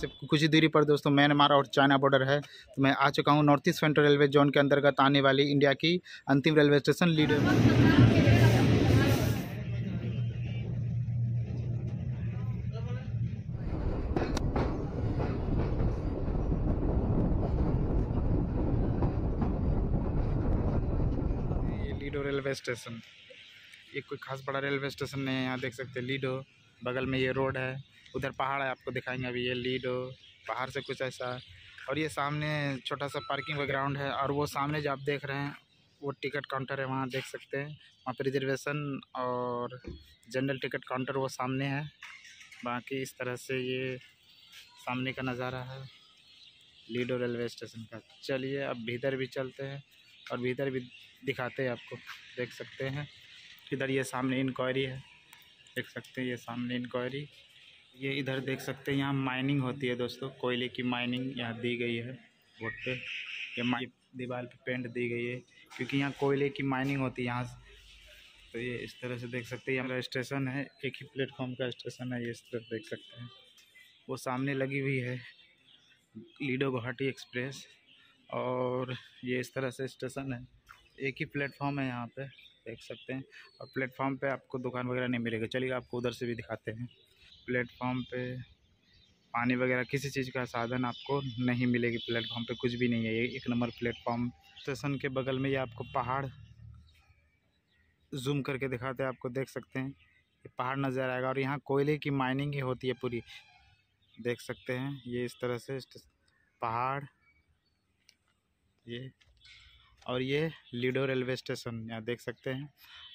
से कुछ ही दूरी पर दोस्तों म्यांमार और चाइना बॉर्डर है। तो मैं आ चुका हूँ north east central railway zone के अंतर्गत आने वाली इंडिया की अंतिम railway station Ledo. Ledo railway station, ये कोई खास बड़ा रेलवे स्टेशन नहीं है, यहाँ देख सकते हैं लीडो, बगल में ये रोड है, उधर पहाड़ है, आपको दिखाएंगे अभी ये लीडो पहाड़ से कुछ ऐसा। और ये सामने छोटा सा पार्किंग का ग्राउंड है और वो सामने जो आप देख रहे हैं वो टिकट काउंटर है, वहाँ देख सकते हैं, वहाँ पर रिजर्वेशन और जनरल टिकट काउंटर वो सामने है। बाकी इस तरह से ये सामने का नज़ारा है लीडो रेलवे स्टेशन का। चलिए अब भीतर भी चलते हैं और भीतर भी दिखाते हैं आपको। देख सकते हैं इधर ये सामने इंक्वायरी है, देख सकते हैं ये सामने इंक्वायरी। ये इधर देख सकते हैं यहाँ माइनिंग होती है दोस्तों, कोयले की माइनिंग यहाँ दी गई है बोर्ड पे, ये दीवार पे पेंट दी गई है क्योंकि यहाँ कोयले की माइनिंग होती है यहाँ। तो ये इस तरह से देख सकते हैं यहाँ स्टेशन है, एक ही प्लेटफॉर्म का स्टेशन है। ये इस तरह देख सकते हैं वो सामने लगी हुई है लीडो गुवाहाटी एक्सप्रेस, और ये इस तरह से स्टेशन है, एक ही प्लेटफॉर्म है यहाँ पे देख सकते हैं। और प्लेटफॉर्म पे आपको दुकान वगैरह नहीं मिलेगा, चलिए आपको उधर से भी दिखाते हैं। प्लेटफॉर्म पे पानी वगैरह किसी चीज़ का साधन आपको नहीं मिलेगी, प्लेटफॉर्म पे कुछ भी नहीं है, ये एक नंबर प्लेटफॉर्म। स्टेशन के बगल में ये आपको पहाड़ जूम करके दिखाते हैं आपको, देख सकते हैं ये पहाड़ नज़र आएगा और यहाँ कोयले की माइनिंग ही होती है पूरी, देख सकते हैं ये इस तरह से पहाड़ ये। और ये लीडो रेलवे स्टेशन यहाँ देख सकते हैं,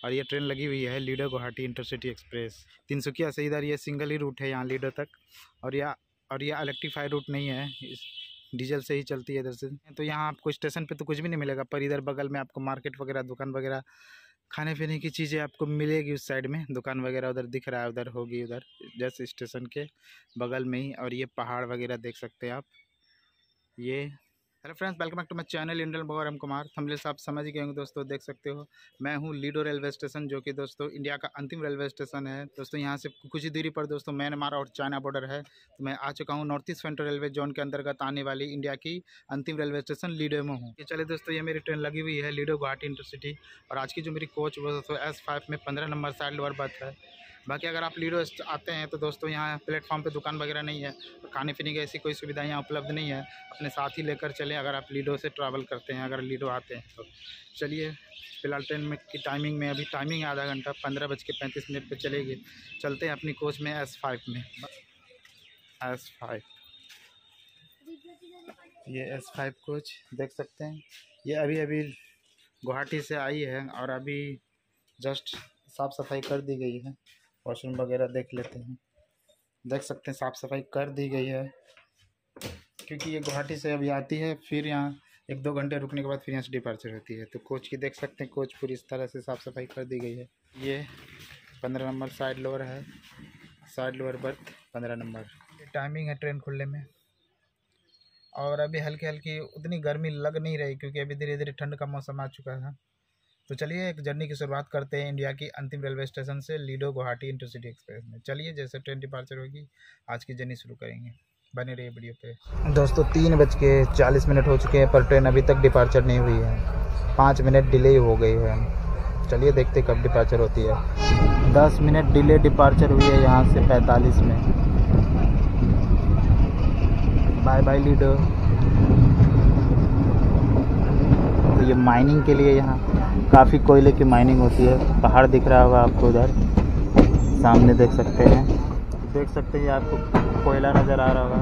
और ये ट्रेन लगी हुई है लीडो गुवाहाटी इंटरसिटी एक्सप्रेस तिनसुकिया से। इधर ये सिंगल ही रूट है यहाँ लीडो तक, और ये इलेक्ट्रीफाइड रूट नहीं है, इस डीजल से ही चलती है इधर से। तो यहाँ आपको स्टेशन पे तो कुछ भी नहीं मिलेगा, पर इधर बगल में आपको मार्केट वगैरह, दुकान वगैरह, खाने पीने की चीज़ें आपको मिलेगी। उस साइड में दुकान वगैरह उधर दिख रहा है, उधर होगी, उधर जस्ट स्टेशन के बगल में ही। और ये पहाड़ वगैरह देख सकते हैं आप। ये hello friends, welcome back to my channel Indian blogger M Kumar. Thumbnail से आप समझ गए होंगे दोस्तों, देख सकते हो मैं हूं लीडो रेलवे स्टेशन, जो कि दोस्तों इंडिया का अंतिम रेलवे स्टेशन है। दोस्तों यहां से कुछ ही दूरी पर दोस्तों म्यांमार और चाइना बॉर्डर है। तो मैं आ चुका हूं north east central railway zone के अंतर्गत आने वाली इंडिया की अंतिम रेलवे स्टेशन लीडो में हूँ। चलिए दोस्तों, ये मेरी ट्रेन लगी हुई है लीडो गुवाहाटी इंटरसिटी, और आज की जो मेरी कोच वो दोस्तों S5 में 15 नंबर साइड लोअर बर्थ है। बाकी अगर आप लीडो आते हैं तो दोस्तों यहाँ प्लेटफॉर्म पे दुकान वगैरह नहीं है, खाने पीने की ऐसी कोई सुविधा यहाँ उपलब्ध नहीं है, अपने साथ ही लेकर चलें अगर आप लीडो से ट्रैवल करते हैं, अगर लीडो आते हैं तो। चलिए फिलहाल ट्रेन में की टाइमिंग में, अभी टाइमिंग है आधा घंटा, 15:35 पर चलेगी। चलते हैं अपनी कोच में S5 में। S5 ये S5 कोच देख सकते हैं, ये अभी अभी गुवाहाटी से आई है और अभी जस्ट साफ़ सफाई कर दी गई है। वॉशरूम वगैरह देख लेते हैं, देख सकते हैं साफ़ सफाई कर दी गई है क्योंकि ये गुवाहाटी से अभी आती है, फिर यहाँ 1-2 घंटे रुकने के बाद फिर यहाँ से डिपार्चर होती है। तो कोच की देख सकते हैं, कोच पूरी इस तरह से साफ़ सफाई कर दी गई है। ये 15 नंबर साइड लोअर है, साइड लोअर बर्थ 15 नंबर। ये टाइमिंग है ट्रेन खुलने में, और अभी हल्की हल्की उतनी गर्मी लग नहीं रही क्योंकि अभी धीरे धीरे ठंड का मौसम आ चुका है। तो चलिए एक जर्नी की शुरुआत करते हैं इंडिया की अंतिम रेलवे स्टेशन से लीडो गुवाहाटी इंटरसिटी एक्सप्रेस में। चलिए जैसे ट्रेन डिपार्चर होगी आज की जर्नी शुरू करेंगे, बने रहिए वीडियो पे। दोस्तों 3:40 हो चुके हैं पर ट्रेन अभी तक डिपार्चर नहीं हुई है, 5 मिनट डिले हो गई है। चलिए देखते कब डिपार्चर होती है। 10 मिनट डिले डिपार्चर हुई है यहाँ से 45 में। Bye bye Ledo. ये माइनिंग के लिए यहाँ काफ़ी कोयले की माइनिंग होती है। पहाड़ दिख रहा होगा आपको उधर सामने, देख सकते हैं, देख सकते हैं आपको कोयला नज़र आ रहा होगा,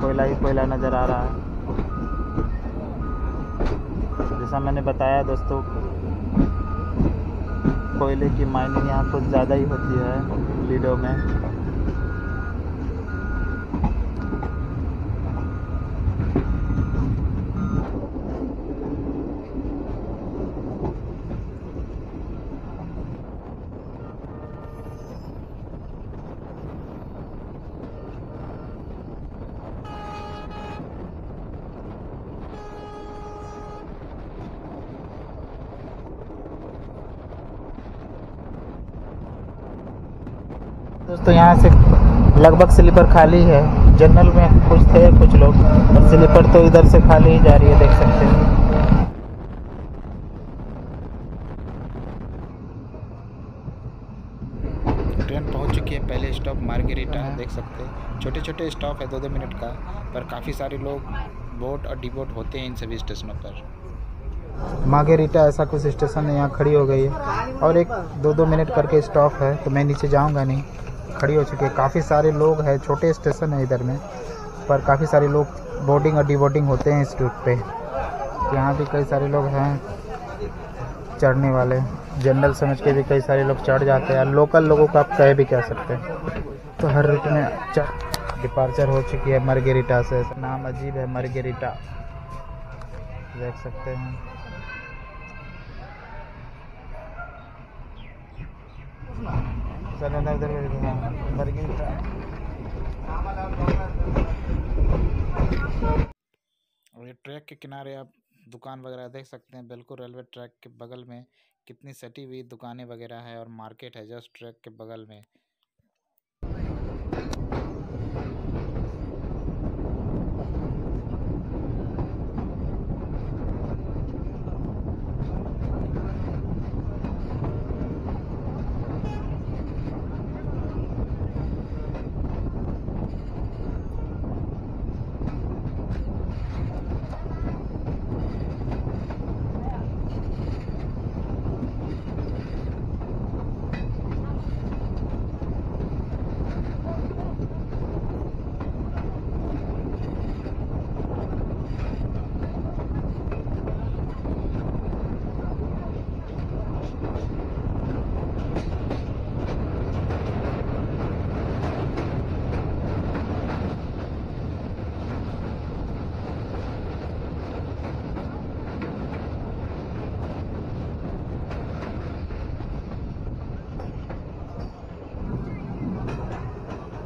कोयला ही कोयला नज़र आ रहा है। जैसा मैंने बताया दोस्तों, कोयले की माइनिंग यहाँ कुछ ज़्यादा ही होती है लीडो में। दोस्तों यहाँ से लगभग स्लीपर खाली है, जनरल में कुछ थे कुछ लोग, और स्लीपर तो इधर से खाली ही जा रही है, देख सकते हैं। ट्रेन पहुँच चुकी है, पहले स्टॉप मार्गेरिटा, देख सकते हैं। छोटे छोटे स्टॉप है 2-2 मिनट का, पर काफ़ी सारे लोग बोट और डिबोट होते हैं इन सभी स्टेशनों पर। मार्गेरिटा ऐसा कुछ स्टेशन है, यहाँ खड़ी हो गई है और एक 2-2 मिनट करके स्टॉप है, तो मैं नीचे जाऊँगा नहीं, खड़ी हो चुकी है। काफ़ी सारे लोग हैं, छोटे स्टेशन है इधर में, पर काफ़ी सारे लोग बोर्डिंग और डिबोर्डिंग होते हैं इस रूट पे। यहाँ भी कई सारे लोग हैं चढ़ने वाले, जनरल समझ के भी कई सारे लोग चढ़ जाते हैं, लोकल लोगों को आप कहे भी कह सकते हैं। तो हर रूट में अच्छा डिपार्चर हो चुकी है मार्गेरिटा से। नाम अजीब है मार्गेरिटा, देख सकते हैं। और ये ट्रैक के किनारे आप दुकान वगैरह देख सकते हैं, बिल्कुल रेलवे ट्रैक के बगल में कितनी सटी हुई दुकानें वगैरह है, और मार्केट है जस्ट ट्रैक के बगल में।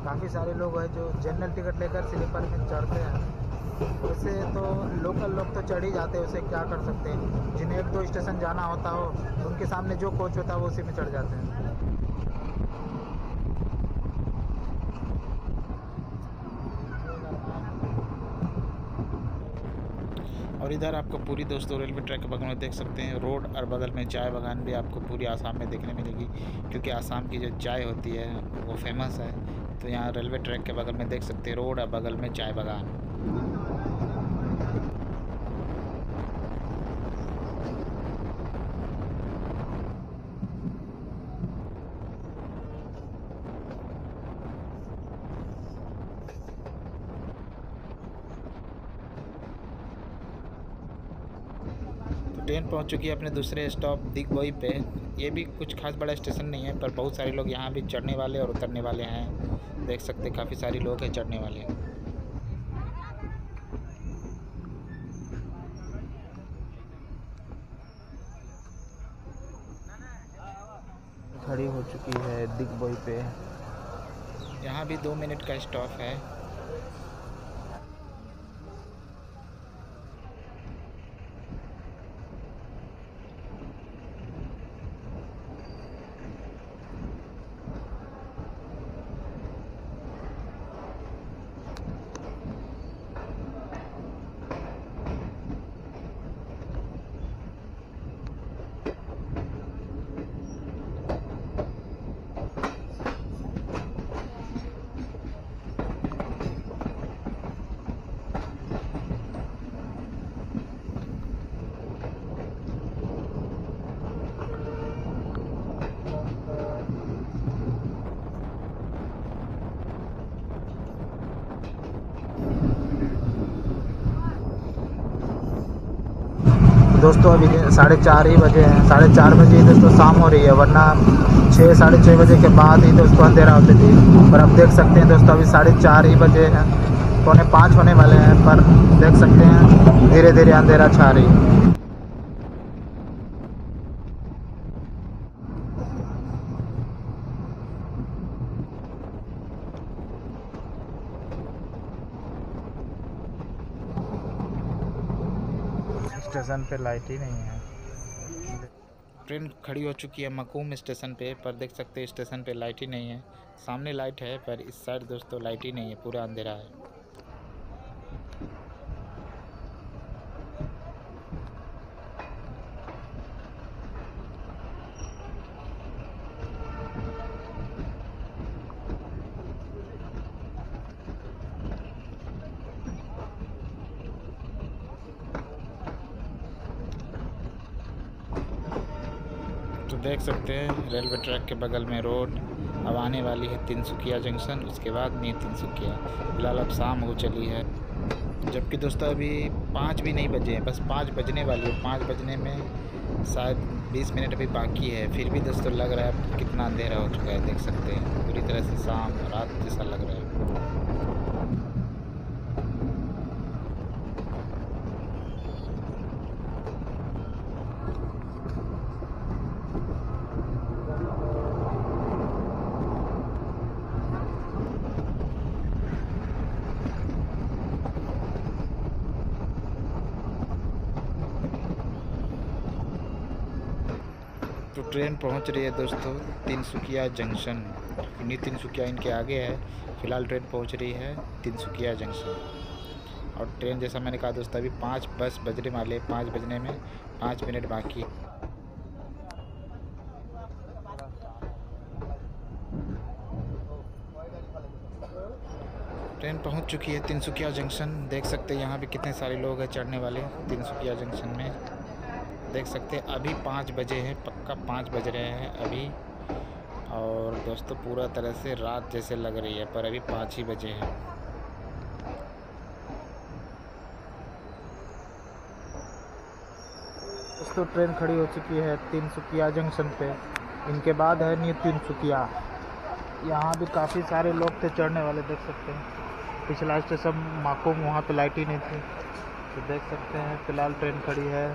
काफ़ी सारे लोग हैं जो जनरल टिकट लेकर स्लीपर में चढ़ते हैं, उसे तो लोकल लोग तो चढ़ ही जाते हैं, उसे क्या कर सकते हैं। जिन्हें 1-2 स्टेशन जाना होता हो, उनके सामने जो कोच होता है वो उसी में चढ़ जाते हैं। और इधर आपको पूरी दोस्तों रेलवे ट्रैक के बगल में देख सकते हैं रोड, और बगल में चाय बागान भी आपको पूरी आसाम में देखने मिलेगी, क्योंकि आसाम की जो चाय होती है वो फेमस है। तो यहाँ रेलवे ट्रैक के बगल में देख सकते हैं रोड, और बगल में चाय बागान। ट्रेन पहुंच चुकी है अपने दूसरे स्टॉप दिग्बोई पे। ये भी कुछ खास बड़ा स्टेशन नहीं है, पर बहुत सारे लोग यहाँ भी चढ़ने वाले और उतरने वाले हैं, देख सकते हैं काफ़ी सारे लोग हैं चढ़ने वाले हैं। खड़ी हो चुकी है दिग्बोई पे, यहाँ भी 2 मिनट का स्टॉप है। दोस्तों अभी 4:30 ही बजे हैं, 4:30 बजे ही दोस्तों शाम हो रही है, वरना 6-6:30 बजे के बाद ही दोस्तों अंधेरा होती थी। पर अब देख सकते हैं दोस्तों अभी 4:30 ही बजे हैं, 4:45 होने वाले हैं, पर देख सकते हैं धीरे धीरे अंधेरा छा रही है। स्टेशन पे लाइट ही नहीं है। ट्रेन खड़ी हो चुकी है मकूम स्टेशन पर देख सकते हैं स्टेशन पे लाइट ही नहीं है। सामने लाइट है पर इस साइड दोस्तों लाइट ही नहीं है, पूरा अंधेरा है। देख सकते हैं रेलवे ट्रैक के बगल में रोड। अब आने वाली है तिनसुकिया जंक्शन, उसके बाद न्यू तिनसुकिया। फिलहाल अब शाम हो चली है, जबकि दोस्तों अभी 5 भी नहीं बजे हैं, बस 5 बजने वाली है। 5 बजने में शायद 20 मिनट अभी बाकी है। फिर भी दोस्तों लग रहा है कितना अंधेरा हो चुका है, देख सकते हैं पूरी तरह से शाम रात जैसा लग रहा है। तो ट्रेन पहुंच रही है दोस्तों तिनसुकिया जंक्शन। न्यू तिनसुकिया इनके आगे है। फ़िलहाल ट्रेन पहुंच रही है तिनसुकिया जंक्शन। और ट्रेन जैसा मैंने कहा दोस्तों अभी 5 बस बजने वाले, 5 बजने में 5 मिनट बाकी है। ट्रेन पहुंच चुकी है तिनसुकिया जंक्शन। देख सकते हैं यहाँ भी कितने सारे लोग हैं चढ़ने वाले तिनसुकिया जंक्शन में। देख सकते हैं अभी 5 बजे हैं, पक्का 5 बज रहे हैं अभी। और दोस्तों पूरा तरह से रात जैसे लग रही है पर अभी 5 ही बजे हैं। दोस्तों ट्रेन खड़ी हो चुकी है तिनसुकिया जंक्शन पे। इनके बाद है न्यू तिनसुकिया। यहाँ भी काफ़ी सारे लोग थे चढ़ने वाले, देख सकते हैं। पिछला स्टेशन माकुम, वहाँ पे लाइट ही नहीं थी। तो देख सकते हैं फिलहाल ट्रेन खड़ी है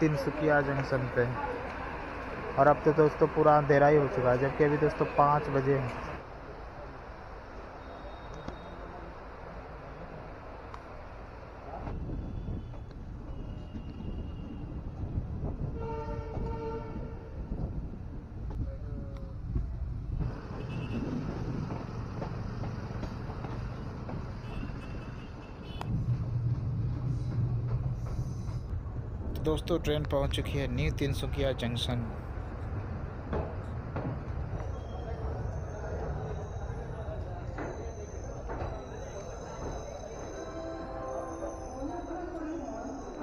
तिनसुकिया जंक्शन पे। और अब तो दोस्तों पूरा अंधेरा ही हो चुका है, जबकि अभी दोस्तों 5 बजे हैं। दोस्तों ट्रेन पहुंच चुकी है न्यू तिनसुकिया जंक्शन।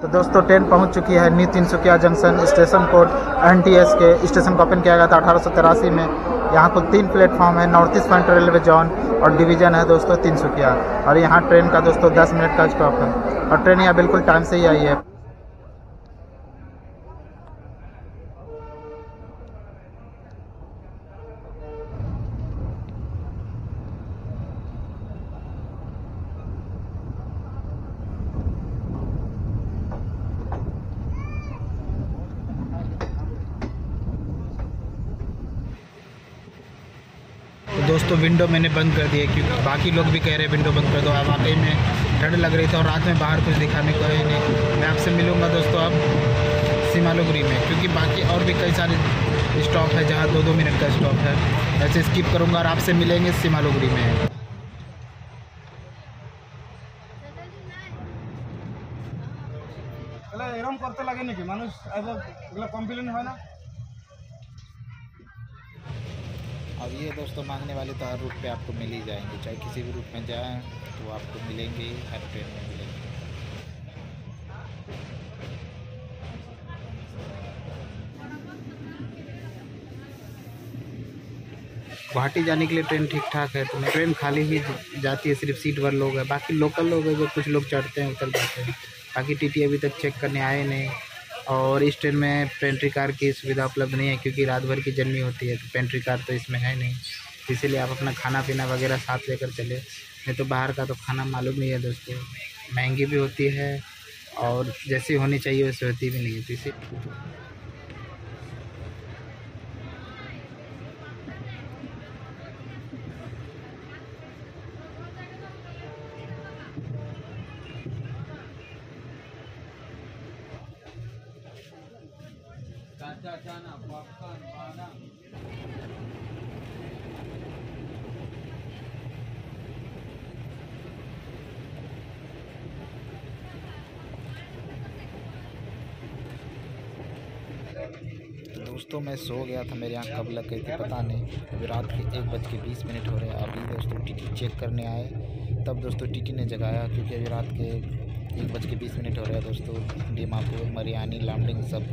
तो दोस्तों ट्रेन पहुंच चुकी है new Tinsukia junction. Station code NTS के स्टेशन को ओपन किया गया था 1883 में। यहाँ कुल 3 प्लेटफॉर्म है। North east central railway zone और डिवीजन है दोस्तों तिनसुकिया। और यहाँ ट्रेन का दोस्तों 10 मिनट का स्टॉप है। और ट्रेन यहाँ बिल्कुल टाइम से ही आई है। दोस्तों विंडो मैंने बंद कर दिया क्योंकि बाकी लोग भी कह रहे हैं विंडो बंद कर दो। अब वाकई में ठंड लग रही थी और रात में बाहर कुछ दिखाने को ही नहीं। मैं आपसे मिलूंगा दोस्तों अब शिमालुगुरी में, क्योंकि बाकी और भी कई सारे स्टॉप है जहां 2-2 मिनट का स्टॉप है। ऐसे स्किप करूंगा और आपसे मिलेंगे शिमालुगुरी में। एरम करते लगे नहीं कि मानुष कम्प्लेन है ना। और ये दोस्तों मांगने वाले तो हर रूट पे आपको मिल ही जाएंगे, चाहे किसी भी रूट में जाएं तो आपको मिलेंगे ही, हर ट्रेन में मिलेंगे। गुवाहाटी जाने के लिए ट्रेन ठीक ठाक है, तो ट्रेन खाली ही जाती है, सिर्फ सीट भर लोग है। बाकी लोकल लोग हैं जो कुछ लोग चढ़ते हैं उतर जाते हैं। बाकी TT अभी तक चेक करने आए नहीं। और इस ट्रेन में पेंट्री कार की सुविधा उपलब्ध नहीं है क्योंकि रात भर की जर्नी होती है, तो पेंट्री कार तो इसमें है नहीं। इसीलिए आप अपना खाना पीना वगैरह साथ लेकर चले, नहीं तो बाहर का तो खाना मालूम नहीं है दोस्तों, महंगी भी होती है और जैसी होनी चाहिए वैसे होती भी नहीं है। तो इसी जाना पाना। दोस्तों मैं सो गया था, मेरी आँख कब लग गई थी पता नहीं। अभी रात के 1:20 हो रहे हैं। अभी दोस्तों टीटी चेक करने आए, तब दोस्तों टीटी ने जगाया क्योंकि अभी रात के 1:20 हो रहे हैं। दोस्तों दीमापुर, मरियानी, लामडिंग सब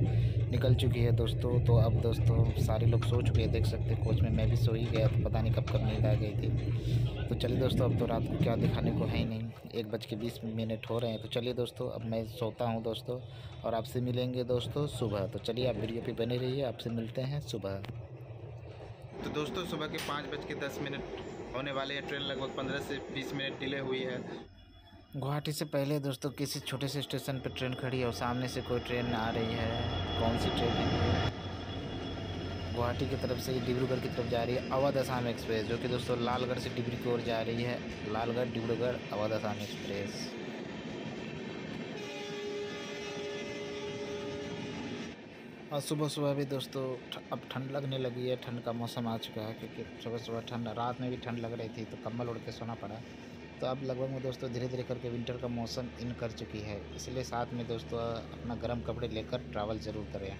निकल चुकी है दोस्तों। तो अब दोस्तों सारे लोग सो चुके हैं, देख सकते हैं। कोच में मैं भी सो ही गया था, पता नहीं कब कब नींद आ गई थी। तो चलिए दोस्तों, अब तो रात को क्या दिखाने को है ही नहीं। 1:20 हो रहे हैं। तो चलिए दोस्तों, अब मैं सोता हूँ दोस्तों, और आपसे मिलेंगे दोस्तों सुबह। तो चलिए आप वीडियो पर बने रहिए, आपसे मिलते हैं सुबह। तो दोस्तों सुबह के 5:10 होने वाले है। ट्रेन लगभग 15 से 20 मिनट डिले हुई है। गुवाहाटी से पहले दोस्तों किसी छोटे से स्टेशन पर ट्रेन खड़ी है और सामने से कोई ट्रेन आ रही है। कौन सी ट्रेन है? गुवाहाटी की तरफ से डिब्रूगढ़ की तरफ जा रही है अवध असम एक्सप्रेस, जो कि दोस्तों लालगढ़ से डिब्रू की ओर जा रही है। लालगढ़, डिब्रूगढ़, अवध असम एक्सप्रेस। और सुबह सुबह भी दोस्तों अब ठंड लगने लगी है। ठंड का मौसम आ चुका है क्योंकि सुबह सुबह ठंड, रात में भी ठंड लग रही थी तो कम्बल ओढ़ के सोना पड़ा। तो अब लगभग में दोस्तों धीरे धीरे करके विंटर का मौसम इन कर चुकी है, इसलिए साथ में दोस्तों अपना गर्म कपड़े लेकर ट्रैवल ज़रूर करें।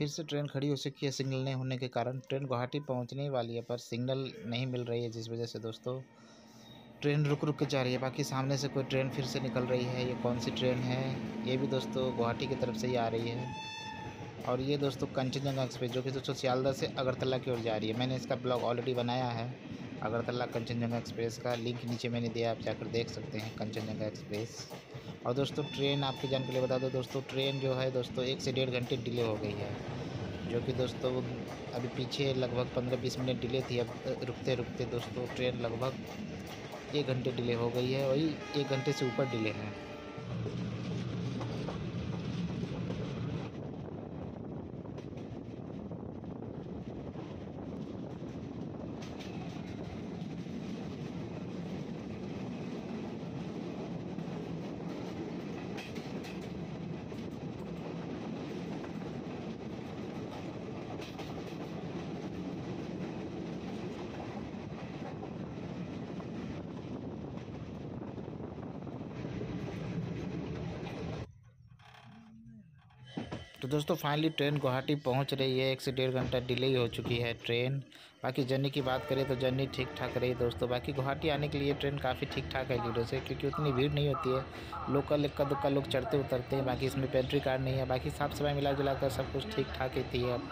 फिर से ट्रेन खड़ी हो चुकी है। सिग्नल नहीं होने के कारण ट्रेन गुवाहाटी पहुंचने वाली है, पर सिग्नल नहीं मिल रही है, जिस वजह से दोस्तों ट्रेन रुक रुक के जा रही है। बाकी सामने से कोई ट्रेन फिर से निकल रही है। ये कौन सी ट्रेन है? ये भी दोस्तों गुवाहाटी की तरफ से ही आ रही है। और ये दोस्तों कंचनजंगा एक्सप्रेस, जो कि दोस्तों सियालदह से अगरतला की ओर जा रही है। मैंने इसका ब्लॉग ऑलरेडी बनाया है, अगरतला कंचनजंगा एक्सप्रेस का लिंक नीचे मैंने दिया, आप जाकर देख सकते हैं कंचनजंगा एक्सप्रेस। और दोस्तों ट्रेन, आपकी जान के लिए बता दो दोस्तों, ट्रेन जो है दोस्तों 1 से 1.5 घंटे डिले हो गई है, जो कि दोस्तों अभी पीछे लगभग 15-20 मिनट डिले थी। अब रुकते रुकते दोस्तों ट्रेन लगभग 1 घंटे डिले हो गई है, और 1 घंटे से ऊपर डिले है। तो दोस्तों फाइनली ट्रेन गुवाहाटी पहुंच रही है। 1 से 1.5 घंटा डिले हो चुकी है ट्रेन। बाकी जर्नी की बात करें तो जर्नी ठीक ठाक रही दोस्तों। बाकी गुवाहाटी आने के लिए ट्रेन काफ़ी ठीक ठाक है लीडो से, क्योंकि उतनी भीड़ नहीं होती है। लोकल इक्का दुक्का लोग चढ़ते उतरते हैं। बाकी इसमें पेंट्री कार्ड नहीं है। बाकी साफ सफाई मिला जुला कर सब कुछ ठीक ठाक ही थी अब,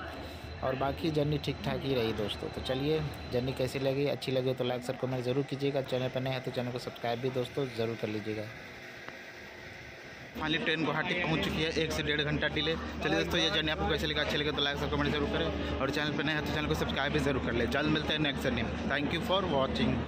और बाकी जर्नी ठीक ठाक ही रही दोस्तों। तो चलिए जर्नी कैसी लगी? अच्छी लगी तो लाइक शेयर कमेंट ज़रूर कीजिएगा। चैनल पर नए हैं तो चैनल को सब्सक्राइब भी दोस्तों ज़रूर कर लीजिएगा। फाइनली ट्रेन गुवाहाटी पहुंच चुकी है, 1 से 1.5 घंटा डिले। चलिए दोस्तों ये जर्नी आपको कैसे लगा? अच्छे लगे तो लाइक और कमेंट जरूर करें, और चैनल पर नए हैं तो चैनल को सब्सक्राइब भी जरूर कर लें। जल्द मिलते हैं नेक्स्ट जर्नी में। Thank you for watching.